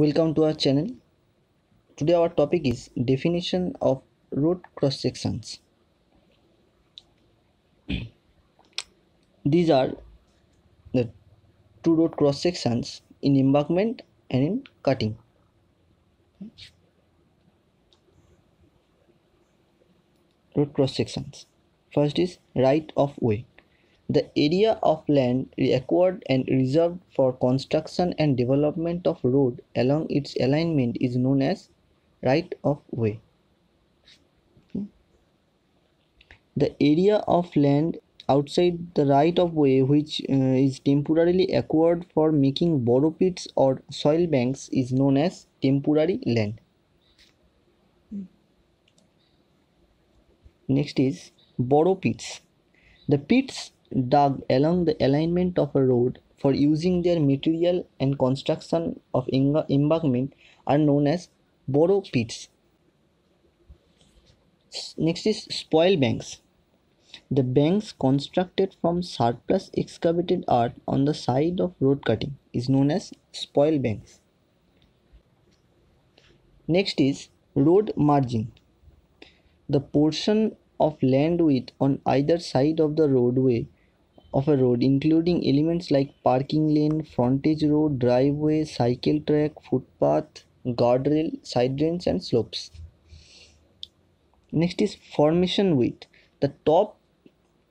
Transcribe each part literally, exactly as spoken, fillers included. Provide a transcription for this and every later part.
Welcome to our channel. Today our topic is definition of road cross sections. These are the two road cross sections in embankment and in cutting. Road cross sections. First is right of way. The area of land acquired and reserved for construction and development of road along its alignment is known as right of way. The area of land outside the right of way, which uh, is temporarily acquired for making borrow pits or soil banks, is known as temporary land. Next is borrow pits. The pits dug along the alignment of a road for using their material and construction of embankment are known as borrow pits. Next is spoil banks. The banks constructed from surplus excavated earth on the side of road cutting is known as spoil banks. Next is road margin. The portion of land width on either side of the roadway of a road, including elements like parking lane, frontage road, driveway, cycle track, footpath, guardrail, side drains and slopes. Next is formation width. The top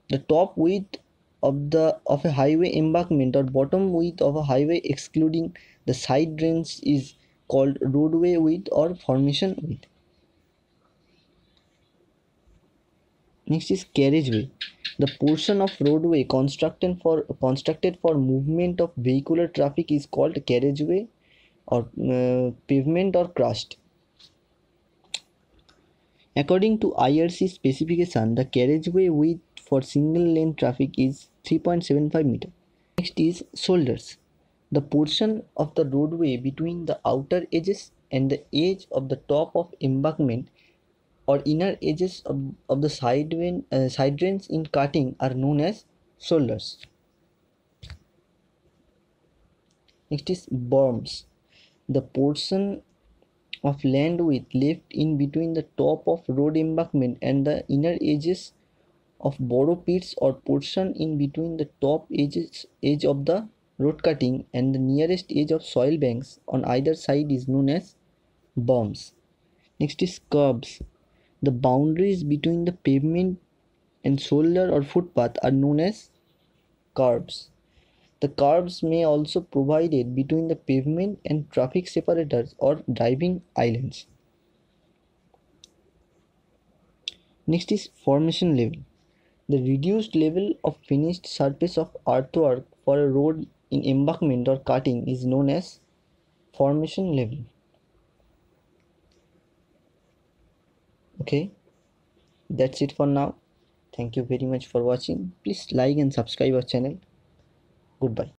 the top width of the of a highway embankment or bottom width of a highway excluding the side drains is called roadway width or formation width. Next is carriageway. The portion of roadway constructed for constructed for movement of vehicular traffic is called carriageway or uh, pavement or crust. According to I R C specification, the carriageway width for single lane traffic is three point seven five meters. Next is shoulders. The portion of the roadway between the outer edges and the edge of the top of embankment or inner edges of, of the side, vein, uh, side drains in cutting are known as shoulders. Next is berms. The portion of land width left in between the top of road embankment and the inner edges of borrow pits or portion in between the top edges, edge of the road cutting and the nearest edge of soil banks on either side is known as berms. Next is curbs. The boundaries between the pavement and shoulder or footpath are known as curbs. The curbs may also be provided between the pavement and traffic separators or driving islands. Next is formation level. The reduced level of finished surface of earthwork for a road in embankment or cutting is known as formation level. Okay, that's it for now. Thank you very much for watching. Please like and subscribe our channel. Goodbye.